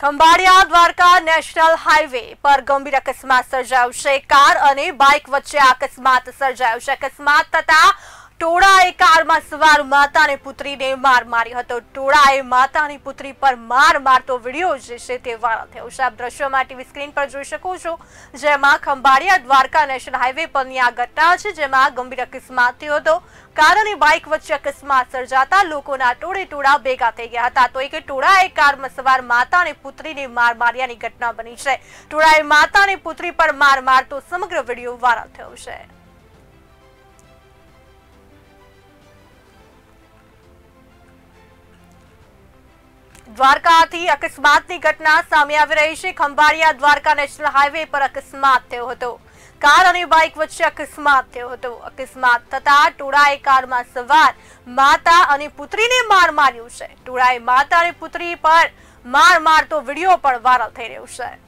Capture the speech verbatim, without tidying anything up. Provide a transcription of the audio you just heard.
खंभाळिया Dwarka national highway पर गंभीर अकस्मात सर्जायो छे। कार अने बाइक वच्चे अकस्मात सर्जायो छे। अकस्मात थता टोळाए कारमा सवार माता अने पुत्रीने मार मारी हतो। टोळाए माता अने पुत्री पर मार मारतो विडियो जे छे ते वायरल थयो छे। आप दृश्यमां टीवी स्क्रीन पर जोई शको छो, जेमां खंभाळिया द्वारका नेशनल हाईवे परनी आ घटना छे, जेमां गंभीर अकस्मात थयो हतो। कार अने बाइक वच्चे अकस्मात सर्जाता लोकोना टोळे टोळा भेगा थई गया हता। तो एक टोळाए कारमा सवार माता अने पुत्रीने मार मार्यानी घटना बनी छे। टोळाए माता अने पुत्री पर मार मारतो समग्र विडियो वायरल थयो छे। द्वारकाथी अकस्मातनी घटना सामे आवी रही छे। खंभाळिया द्वारका नेशनल हाईवे पर अकस्मात थयो हतो। कार अने बाइक वच्चे अकस्मात थयो हतो। अकस्मात थता टोळाए कारमा सवार माता अने पुत्रीने मार मार्यो छे। टोळाए माता अने पुत्री पर मार मारतो विडियो पण वायरल थई रह्यो छे।